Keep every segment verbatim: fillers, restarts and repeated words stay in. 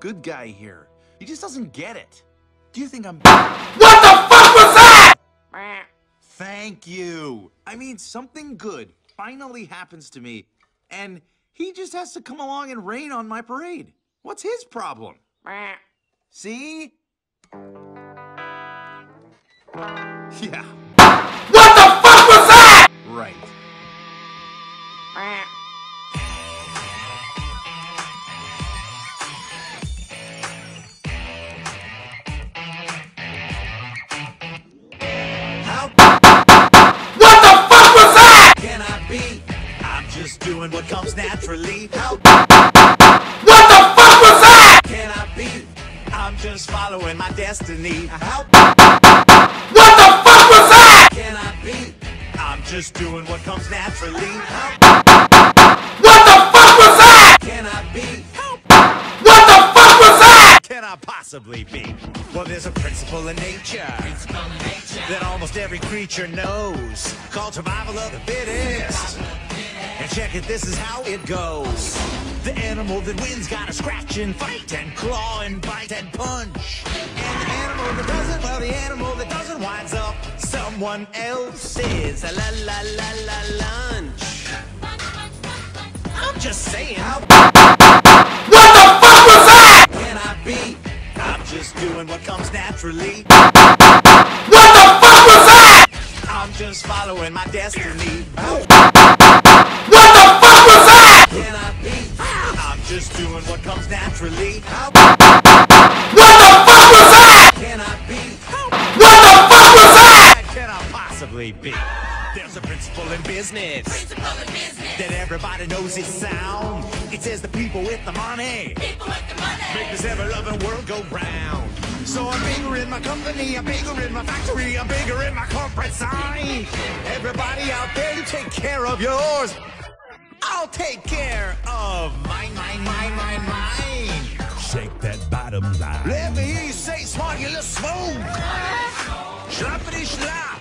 good guy here. He just doesn't get it. Do you think I'm- WHAT THE FUCK WAS THAT?! Thank you. I mean, something good finally happens to me, and he just has to come along and rain on my parade. What's his problem? See? Yeah. WHAT THE FUCK WAS THAT?! Right. Doing what comes naturally. How? What the fuck was that? Can I be? I'm just following my destiny. How? What the fuck was that? Can I be? I'm just doing what comes naturally. How? What the fuck was that? Can I be? What the fuck was that? Can I possibly be? Well, there's a principle in nature, principle in nature. That almost every creature knows, called survival of the fittest. And check it, this is how it goes. The animal that wins gotta scratch and fight and claw and bite and punch. And the animal that doesn't, well, the animal that doesn't winds up someone else's la la la la lunch. I'm just saying. How what the fuck was that? Can I be? I'm just doing what comes naturally. What the fuck was that? I'm just following my destiny. What the fuck was that? Can I be? I'm just doing what comes naturally. What the fuck was that? Can I be? What the fuck was that? Can I possibly be? There's a principle in business, principle in business. That everybody knows it's sound. It says the people with the money, people with the money. Make this ever-loving world go round. So I'm bigger in my company, I'm bigger in my factory, I'm bigger in my corporate sign. Everybody out there, you take care of yours. I'll take care of mine, mine, mine, mine, mine. Shake that bottom line. Let me hear you say, smart, you look smooth. Schlappity schlap.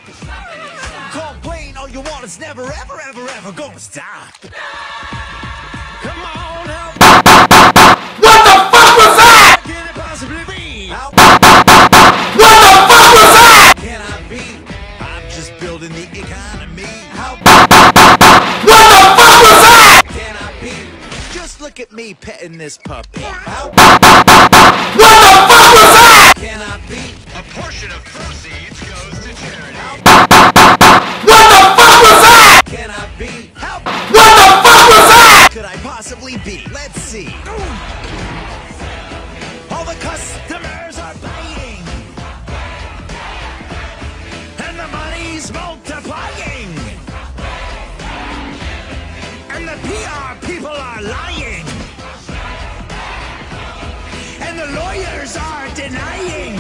Complain all you want, it's never, ever, ever, ever gonna stop. No! Come on, help. What the fuck was that? Can it possibly be? Help. What the fuck was that? Can I be? I'm just building the economy. Help. What the fuck was that? Can I be? Just look at me petting this puppy. Help. What the fuck was that? Can I be? A portion of proceeds goes to charity. Help. What the fuck was that? Can I be? Help. What the fuck was that? Could I possibly be? Let's see. All the customers are buying, and the money's multiplying, and the P R people are lying, and the lawyers are denying.